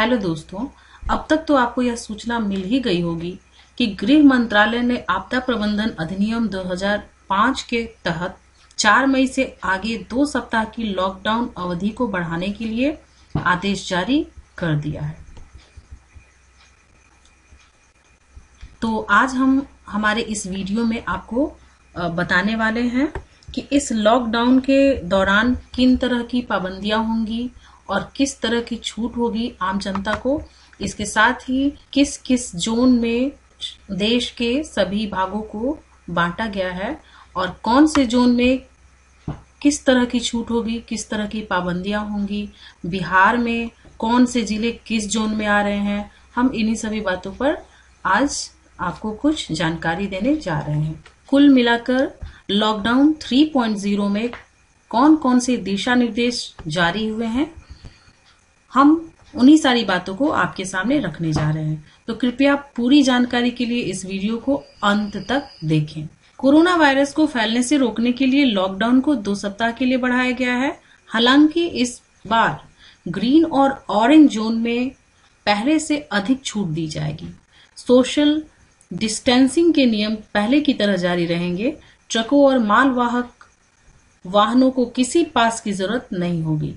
Hello दोस्तों, अब तक तो आपको यह सूचना मिल ही गई होगी कि गृह मंत्रालय ने आपदा प्रबंधन अधिनियम 2005 के तहत 4 मई से आगे 2 सप्ताह की लॉकडाउन अवधि को बढ़ाने के लिए आदेश जारी कर दिया है। तो आज हम हमारे इस वीडियो में आपको बताने वाले हैं कि इस लॉकडाउन के दौरान किन तरह की पाबंदियां होंगी और किस तरह की छूट होगी आम जनता को। इसके साथ ही किस किस जोन में देश के सभी भागों को बांटा गया है और कौन से जोन में किस तरह की छूट होगी, किस तरह की पाबंदियां होंगी, बिहार में कौन से जिले किस जोन में आ रहे हैं, हम इन्हीं सभी बातों पर आज आपको कुछ जानकारी देने जा रहे हैं। कुल मिलाकर लॉकडाउन 3.0 में कौन कौन से दिशा निर्देश जारी हुए हैं, हम उन्हीं सारी बातों को आपके सामने रखने जा रहे हैं। तो कृपया पूरी जानकारी के लिए इस वीडियो को अंत तक देखें। कोरोना वायरस को फैलने से रोकने के लिए लॉकडाउन को 2 सप्ताह के लिए बढ़ाया गया है। हालांकि इस बार ग्रीन और ऑरेंज जोन में पहले से अधिक छूट दी जाएगी। सोशल डिस्टेंसिंग के नियम पहले की तरह जारी रहेंगे। ट्रकों और मालवाहक वाहनों को किसी पास की जरूरत नहीं होगी।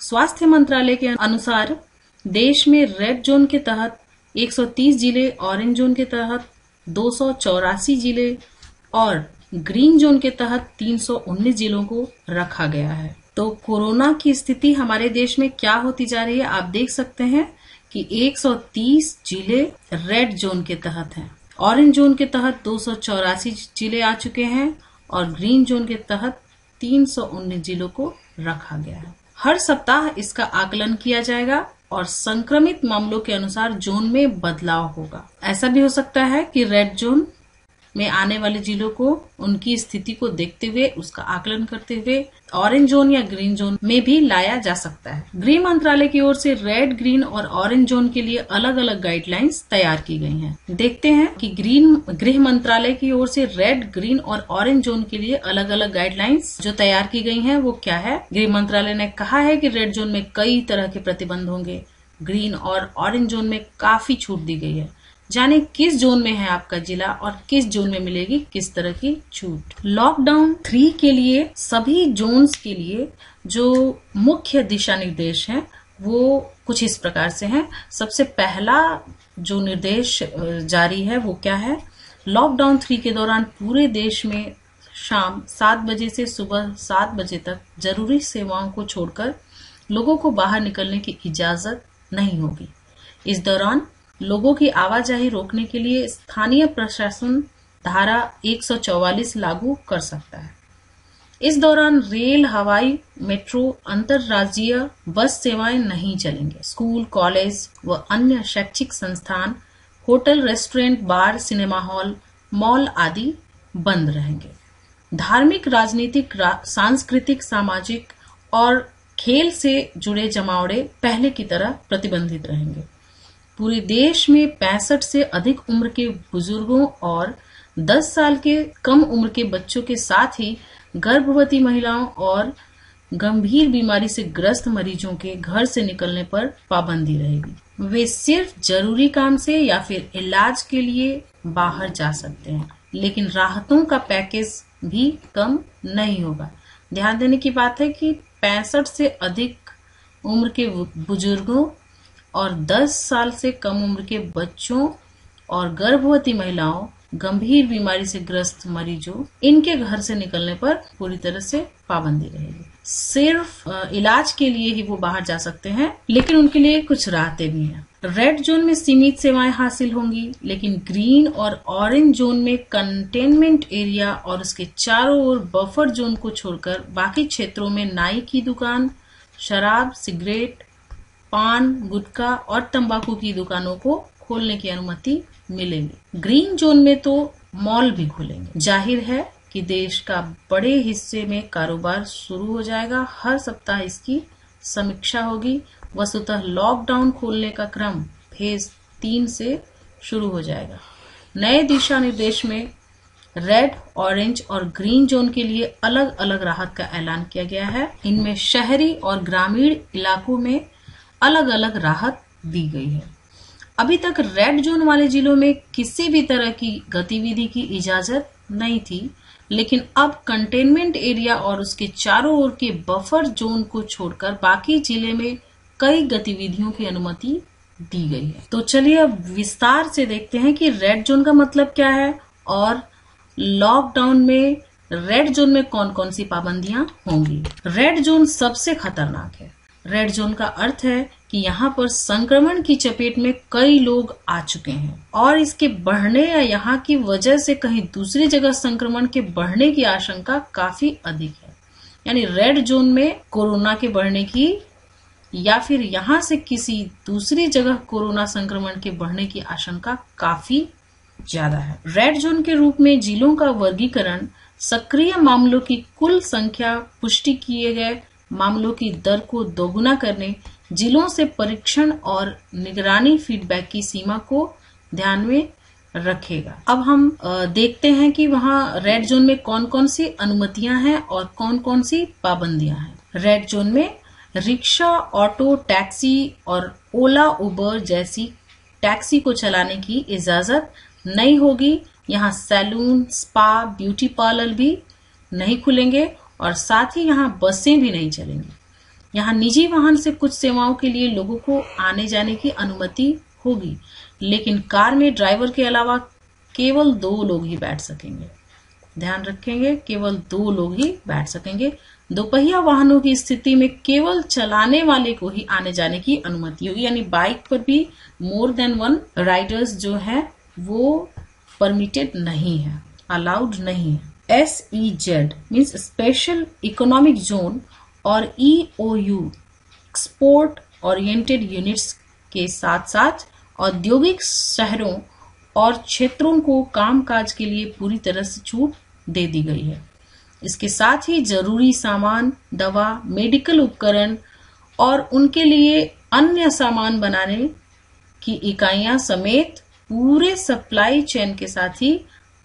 स्वास्थ्य मंत्रालय के अनुसार देश में रेड जोन के तहत 130 जिले, ऑरेंज जोन के तहत 284 जिले और ग्रीन जोन के तहत 319 जिलों को रखा गया है। तो कोरोना की स्थिति हमारे देश में क्या होती जा रही है, आप देख सकते हैं कि 130 जिले रेड जोन के तहत हैं, ऑरेंज जोन के तहत 284 जिले आ चुके हैं और ग्रीन जोन के तहत 319 जिलों को रखा गया है। हर सप्ताह इसका आकलन किया जाएगा और संक्रमित मामलों के अनुसार जोन में बदलाव होगा। ऐसा भी हो सकता है कि रेड जोन में आने वाले जिलों को उनकी स्थिति को देखते हुए उसका आकलन करते हुए ऑरेंज जोन या ग्रीन जोन में भी लाया जा सकता है। गृह मंत्रालय की ओर से रेड, ग्रीन और ऑरेंज जोन के लिए अलग अलग गाइडलाइंस तैयार की गई हैं। देखते हैं कि गृह मंत्रालय की ओर से रेड, ग्रीन और ऑरेंज जोन के लिए अलग अलग गाइडलाइंस जो तैयार की गई है वो क्या है। गृह मंत्रालय ने कहा है कि रेड जोन में कई तरह के प्रतिबंध होंगे, ग्रीन और ऑरेंज जोन में काफी छूट दी गई है। जाने किस जोन में है आपका जिला और किस जोन में मिलेगी किस तरह की छूट। लॉकडाउन 3 के लिए सभी जोन्स के लिए जो मुख्य दिशा निर्देश हैं वो कुछ इस प्रकार से हैं। सबसे पहला जो निर्देश जारी है वो क्या है, लॉकडाउन 3 के दौरान पूरे देश में शाम 7 बजे से सुबह 7 बजे तक जरूरी सेवाओं को छोड़कर लोगों को बाहर निकलने की इजाजत नहीं होगी। इस दौरान लोगों की आवाजाही रोकने के लिए स्थानीय प्रशासन धारा 144 लागू कर सकता है। इस दौरान रेल, हवाई, मेट्रो, अंतरराज्यीय बस सेवाएं नहीं चलेंगे। स्कूल, कॉलेज व अन्य शैक्षिक संस्थान, hotel, restaurant, bar, cinema hall, mall आदि बंद रहेंगे। धार्मिक, राजनीतिक, सांस्कृतिक, सामाजिक और खेल से जुड़े जमावड़े पहले की तरह प्रतिबंधित रहेंगे। पूरे देश में 65 से अधिक उम्र के बुजुर्गों और 10 साल के कम उम्र के बच्चों के साथ ही गर्भवती महिलाओं और गंभीर बीमारी से ग्रस्त मरीजों के घर से निकलने पर पाबंदी रहेगी। वे सिर्फ जरूरी काम से या फिर इलाज के लिए बाहर जा सकते हैं, लेकिन राहतों का पैकेज भी कम नहीं होगा। ध्यान देने की बात है कि 65 से अधिक उम्र के बुजुर्गों और 10 साल से कम उम्र के बच्चों और गर्भवती महिलाओं, गंभीर बीमारी से ग्रस्त मरीजों, इनके घर से निकलने पर पूरी तरह से पाबंदी रहेगी। सिर्फ इलाज के लिए ही वो बाहर जा सकते हैं, लेकिन उनके लिए कुछ राहतें भी हैं। रेड जोन में सीमित सेवाएं हासिल होंगी, लेकिन ग्रीन और ऑरेंज जोन में कंटेनमेंट एरिया और उसके चारों ओर बफर जोन को छोड़कर बाकी क्षेत्रों में नाई की दुकान, शराब, सिगरेट, पान, गुटखा और तंबाकू की दुकानों को खोलने की अनुमति मिलेगी। ग्रीन जोन में तो मॉल भी खुलेंगे। जाहिर है कि देश का बड़े हिस्से में कारोबार शुरू हो जाएगा। हर सप्ताह इसकी समीक्षा होगी। वस्तुतः लॉकडाउन खोलने का क्रम फेज 3 से शुरू हो जाएगा। नए दिशा निर्देश में रेड, ऑरेंज और ग्रीन जोन के लिए अलग अलग राहत का ऐलान किया गया है। इनमें शहरी और ग्रामीण इलाकों में अलग अलग राहत दी गई है। अभी तक रेड जोन वाले जिलों में किसी भी तरह की गतिविधि की इजाजत नहीं थी, लेकिन अब कंटेनमेंट एरिया और उसके चारों ओर के बफर जोन को छोड़कर बाकी जिले में कई गतिविधियों की अनुमति दी गई है। तो चलिए अब विस्तार से देखते हैं कि रेड जोन का मतलब क्या है और लॉकडाउन में रेड जोन में कौन कौन सी पाबंदियां होंगी। रेड जोन सबसे खतरनाक है। रेड जोन का अर्थ है कि यहाँ पर संक्रमण की चपेट में कई लोग आ चुके हैं और इसके बढ़ने या यहाँ की वजह से कहीं दूसरी जगह संक्रमण के बढ़ने की आशंका काफी अधिक है। यानी रेड जोन में कोरोना के बढ़ने की या फिर यहाँ से किसी दूसरी जगह कोरोना संक्रमण के बढ़ने की आशंका काफी ज्यादा है। रेड जोन के रूप में जिलों का वर्गीकरण सक्रिय मामलों की कुल संख्या, पुष्टि किए गए मामलों की दर को दोगुना करने, जिलों से परीक्षण और निगरानी फीडबैक की सीमा को ध्यान में रखेगा। अब हम देखते हैं कि वहाँ रेड जोन में कौन कौन सी अनुमतियां हैं और कौन कौन सी पाबंदियां हैं। रेड जोन में रिक्शा, ऑटो, टैक्सी और ओला उबर जैसी टैक्सी को चलाने की इजाजत नहीं होगी। यहाँ सैलून, स्पा, ब्यूटी पार्लर भी नहीं खुलेंगे और साथ ही यहाँ बसें भी नहीं चलेंगी। यहाँ निजी वाहन से कुछ सेवाओं के लिए लोगों को आने जाने की अनुमति होगी, लेकिन कार में ड्राइवर के अलावा केवल 2 लोग ही बैठ सकेंगे। ध्यान रखेंगे, केवल 2 लोग ही बैठ सकेंगे। दोपहिया वाहनों की स्थिति में केवल चलाने वाले को ही आने जाने की अनुमति होगी। यानी बाइक पर भी मोर देन 1 राइडर्स जो है वो परमिटेड नहीं है, अलाउड नहीं है। SEZ means special economic zone और EOU एक्सपोर्ट ओरिएंटेड यूनिट्स के साथ साथ औद्योगिक शहरों और क्षेत्रों को कामकाज के लिए पूरी तरह से छूट दे दी गई है। इसके साथ ही जरूरी सामान, दवा, मेडिकल उपकरण और उनके लिए अन्य सामान बनाने की इकाइयां समेत पूरे सप्लाई चेन के साथ ही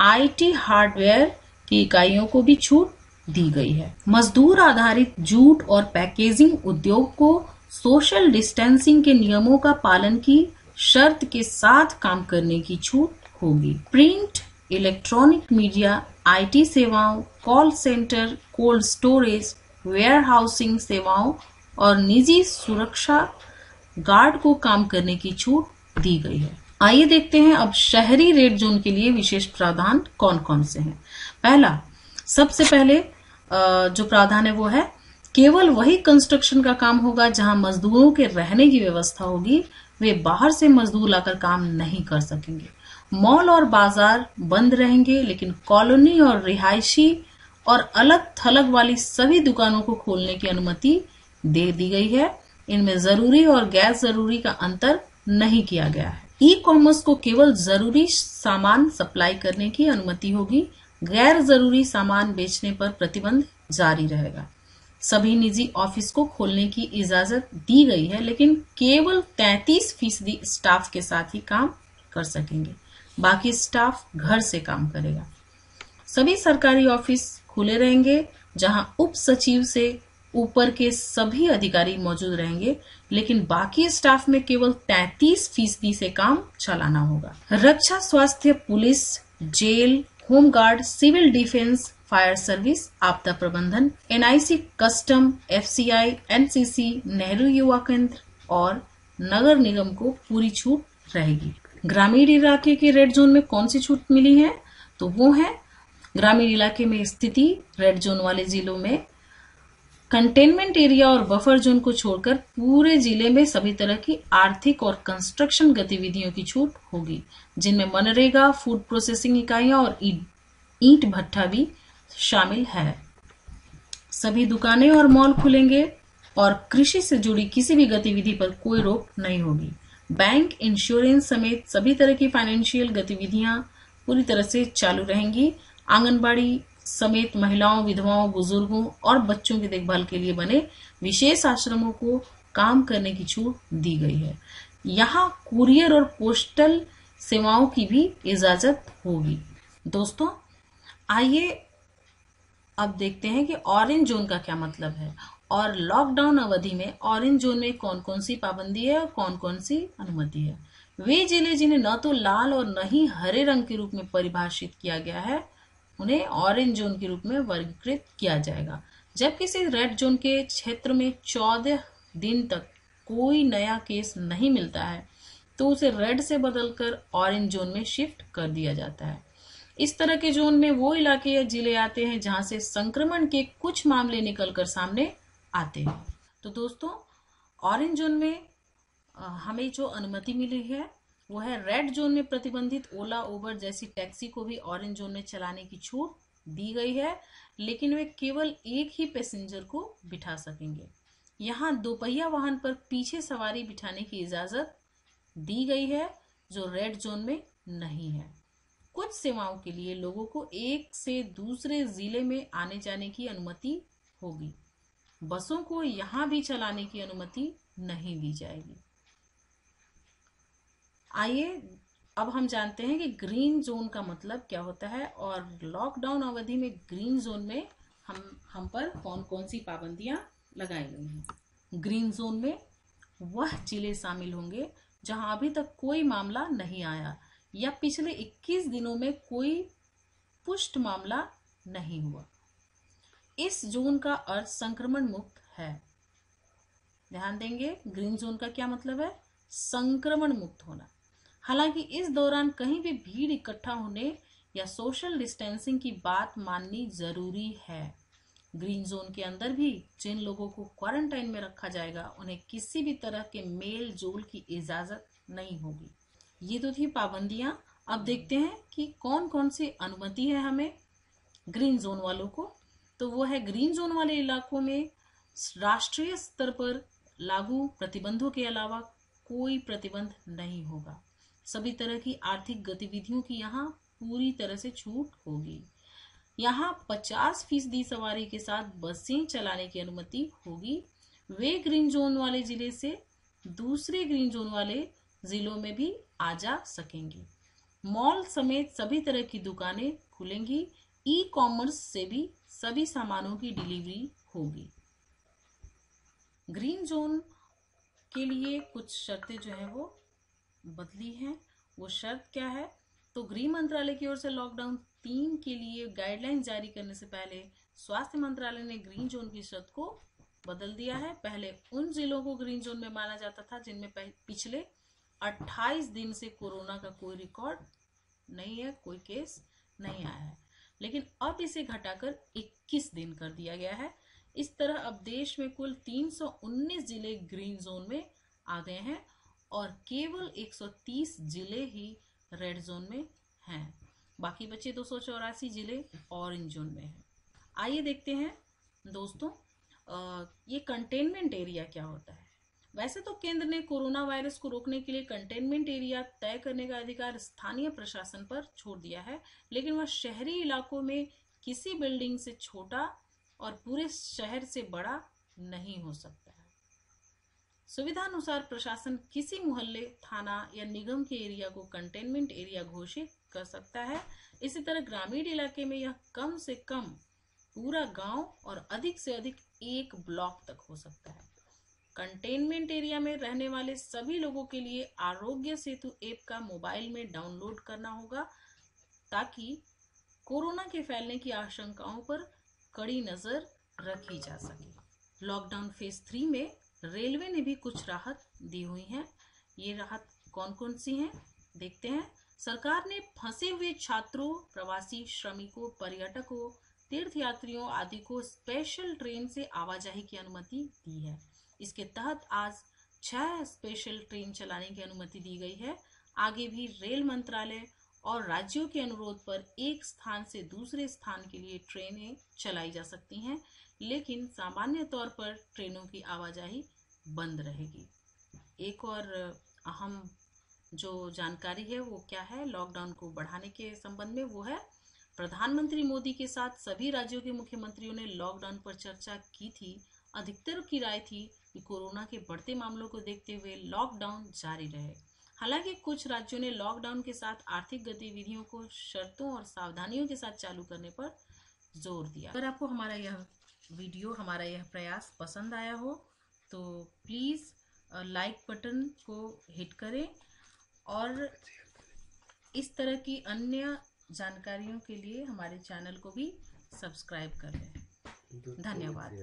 IT हार्डवेयर की इकाइयों को भी छूट दी गई है। मजदूर आधारित जूट और पैकेजिंग उद्योग को सोशल डिस्टेंसिंग के नियमों का पालन की शर्त के साथ काम करने की छूट होगी। प्रिंट, इलेक्ट्रॉनिक मीडिया, IT सेवाओं, call centre, cold storage, warehousing सेवाओं और निजी सुरक्षा गार्ड को काम करने की छूट दी गई है। आइए देखते हैं अब शहरी रेड जोन के लिए विशेष प्रावधान कौन कौन से हैं। पहला, सबसे पहले जो प्रावधान है वो है केवल वही कंस्ट्रक्शन का काम होगा जहां मजदूरों के रहने की व्यवस्था होगी। वे बाहर से मजदूर लाकर काम नहीं कर सकेंगे। मॉल और बाजार बंद रहेंगे, लेकिन कॉलोनी और रिहायशी और अलग थलग वाली सभी दुकानों को खोलने की अनुमति दे दी गई है। इनमें जरूरी और गैर जरूरी का अंतर नहीं किया गया है। E-कॉमर्स को केवल जरूरी सामान सप्लाई करने की अनुमति होगी। गैर जरूरी सामान बेचने पर प्रतिबंध जारी रहेगा। सभी निजी ऑफिस को खोलने की इजाजत दी गई है, लेकिन केवल 33% स्टाफ के साथ ही काम कर सकेंगे। बाकी स्टाफ घर से काम करेगा। सभी सरकारी ऑफिस खुले रहेंगे जहां उप सचिव से ऊपर के सभी अधिकारी मौजूद रहेंगे, लेकिन बाकी स्टाफ में केवल 33% से काम चलाना होगा। रक्षा, स्वास्थ्य, police, jail, home guard, civil defence, fire service, आपदा प्रबंधन, NIC, custom, FCI, NCC, Nehru Yuva Kendra और नगर निगम को पूरी छूट रहेगी। ग्रामीण इलाके के रेड जोन में कौन सी छूट मिली है, तो वो है ग्रामीण इलाके में स्थिति रेड जोन वाले जिलों में कंटेनमेंट एरिया और बफर जोन को छोड़कर पूरे जिले में सभी तरह की आर्थिक और कंस्ट्रक्शन गतिविधियों की छूट होगी, जिनमें मनरेगा, फूड प्रोसेसिंग इकाइयां और ईंट भट्ठा भी शामिल है। सभी दुकानें और मॉल खुलेंगे और कृषि से जुड़ी किसी भी गतिविधि पर कोई रोक नहीं होगी। बैंक, इंश्योरेंस समेत सभी तरह की फाइनेंशियल गतिविधियां पूरी तरह से चालू रहेंगी। आंगनबाड़ी समेत महिलाओं, विधवाओं, बुजुर्गों और बच्चों की देखभाल के लिए बने विशेष आश्रमों को काम करने की छूट दी गई है। यहाँ कुरियर और पोस्टल सेवाओं की भी इजाजत होगी। दोस्तों, आइए अब देखते हैं कि ऑरेंज जोन का क्या मतलब है। और लॉकडाउन अवधि में ऑरेंज जोन में कौन कौन सी पाबंदी है और कौन कौन सी अनुमति है। वे जिले जिन्हें न तो लाल और न ही हरे रंग के रूप में परिभाषित किया गया है उन्हें ऑरेंज जोन के रूप में वर्गीकृत किया जाएगा। जब किसी रेड जोन के क्षेत्र में 14 दिन तक कोई नया केस नहीं मिलता है तो उसे रेड से बदलकर ऑरेंज जोन में शिफ्ट कर दिया जाता है। इस तरह के जोन में वो इलाके या जिले आते हैं जहां से संक्रमण के कुछ मामले निकलकर सामने आते हैं। तो दोस्तों, ऑरेंज जोन में हमें जो अनुमति मिली है वो है रेड जोन में प्रतिबंधित ओला उबर जैसी टैक्सी को भी ऑरेंज जोन में चलाने की छूट दी गई है, लेकिन वे केवल एक ही पैसेंजर को बिठा सकेंगे। यहाँ दोपहिया वाहन पर पीछे सवारी बिठाने की इजाजत दी गई है जो रेड जोन में नहीं है। कुछ सेवाओं के लिए लोगों को एक से दूसरे जिले में आने जाने की अनुमति होगी। बसों को यहाँ भी चलाने की अनुमति नहीं दी जाएगी। आइए अब हम जानते हैं कि ग्रीन जोन का मतलब क्या होता है और लॉकडाउन अवधि में ग्रीन जोन में हम पर कौन कौन सी पाबंदियां लगाई गई हैं। ग्रीन जोन में वह जिले शामिल होंगे जहां अभी तक कोई मामला नहीं आया या पिछले 21 दिनों में कोई पुष्ट मामला नहीं हुआ। इस जोन का अर्थ संक्रमण मुक्त है। ध्यान देंगे, ग्रीन जोन का क्या मतलब है? संक्रमण मुक्त होना। हालांकि इस दौरान कहीं भी भीड़ इकट्ठा होने या सोशल डिस्टेंसिंग की बात माननी जरूरी है। ग्रीन जोन के अंदर भी जिन लोगों को क्वारंटाइन में रखा जाएगा उन्हें किसी भी तरह के मेल जोल की इजाजत नहीं होगी। ये तो थी पाबंदियां। अब देखते हैं कि कौन कौन सी अनुमति है हमें ग्रीन जोन वालों को। तो वो है ग्रीन जोन वाले इलाकों में राष्ट्रीय स्तर पर लागू प्रतिबंधों के अलावा कोई प्रतिबंध नहीं होगा। सभी तरह की आर्थिक गतिविधियों की यहाँ पूरी तरह से छूट होगी। यहाँ 50% सवारी के साथ बसें चलाने की अनुमति होगी। वे ग्रीन जोन वाले जिले से दूसरे ग्रीन जोन वाले जिलों में भी आ जा सकेंगे। मॉल समेत सभी तरह की दुकानें खुलेंगी। ई कॉमर्स से भी सभी सामानों की डिलीवरी होगी। ग्रीन जोन के लिए कुछ शर्तें जो है वो बदली है। वो शर्त क्या है? तो गृह मंत्रालय की ओर से लॉकडाउन 3 के लिए गाइडलाइन जारी करने से पहले स्वास्थ्य मंत्रालय ने ग्रीन जोन की शर्त को बदल दिया है। पहले उन जिलों को ग्रीन जोन में माना जाता था जिनमें पिछले 28 दिन से कोरोना का कोई रिकॉर्ड नहीं है, कोई केस नहीं आया है, लेकिन अब इसे घटाकर 21 दिन कर दिया गया है। इस तरह अब देश में कुल 319 जिले ग्रीन जोन में आ गए हैं और केवल 130 जिले ही रेड जोन में हैं। बाकी बचे 284 जिले ऑरेंज जोन में हैं। आइए देखते हैं दोस्तों, ये कंटेनमेंट एरिया क्या होता है। वैसे तो केंद्र ने कोरोना वायरस को रोकने के लिए कंटेनमेंट एरिया तय करने का अधिकार स्थानीय प्रशासन पर छोड़ दिया है, लेकिन वह शहरी इलाकों में किसी बिल्डिंग से छोटा और पूरे शहर से बड़ा नहीं हो सकता है। सुविधानुसार प्रशासन किसी मोहल्ले, थाना या निगम के एरिया को कंटेनमेंट एरिया घोषित कर सकता है। इसी तरह ग्रामीण इलाके में यह कम से कम पूरा गांव और अधिक से अधिक एक ब्लॉक तक हो सकता है। कंटेनमेंट एरिया में रहने वाले सभी लोगों के लिए आरोग्य सेतु ऐप का मोबाइल में डाउनलोड करना होगा ताकि कोरोना के फैलने की आशंकाओं पर कड़ी नजर रखी जा सके। लॉकडाउन फेज 3 में रेलवे ने भी कुछ राहत दी हुई है। ये राहत कौन कौन सी हैं देखते हैं। सरकार ने फंसे हुए छात्रों, प्रवासी श्रमिकों, पर्यटकों, तीर्थयात्रियों आदि को स्पेशल ट्रेन से आवाजाही की अनुमति दी है। इसके तहत आज 6 स्पेशल ट्रेन चलाने की अनुमति दी गई है। आगे भी रेल मंत्रालय और राज्यों के अनुरोध पर एक स्थान से दूसरे स्थान के लिए ट्रेनें चलाई जा सकती हैं, लेकिन सामान्य तौर पर ट्रेनों की आवाजाही बंद रहेगी। एक और अहम जो जानकारी है वो क्या है लॉकडाउन को बढ़ाने के संबंध में, वो है प्रधानमंत्री मोदी के साथ सभी राज्यों के मुख्यमंत्रियों ने लॉकडाउन पर चर्चा की थी। अधिकतर की राय थी कि कोरोना के बढ़ते मामलों को देखते हुए लॉकडाउन जारी रहे। हालांकि कुछ राज्यों ने लॉकडाउन के साथ आर्थिक गतिविधियों को शर्तों और सावधानियों के साथ चालू करने पर जोर दिया। अगर आपको हमारा यह वीडियो हमारा यह प्रयास पसंद आया हो तो प्लीज़ लाइक बटन को हिट करें और इस तरह की अन्य जानकारियों के लिए हमारे चैनल को भी सब्सक्राइब कर लें। धन्यवाद।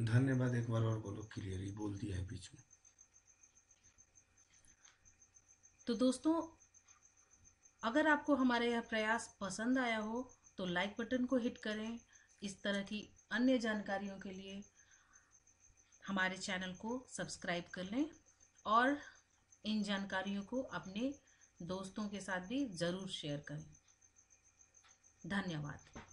धन्यवाद। एक बार और बोलो, क्लियरली बोल दिया है बीच में। तो दोस्तों, अगर आपको हमारा यह प्रयास पसंद आया हो तो लाइक बटन को हिट करें। इस तरह की अन्य जानकारियों के लिए हमारे चैनल को सब्सक्राइब कर लें और इन जानकारियों को अपने दोस्तों के साथ भी ज़रूर शेयर करें। धन्यवाद।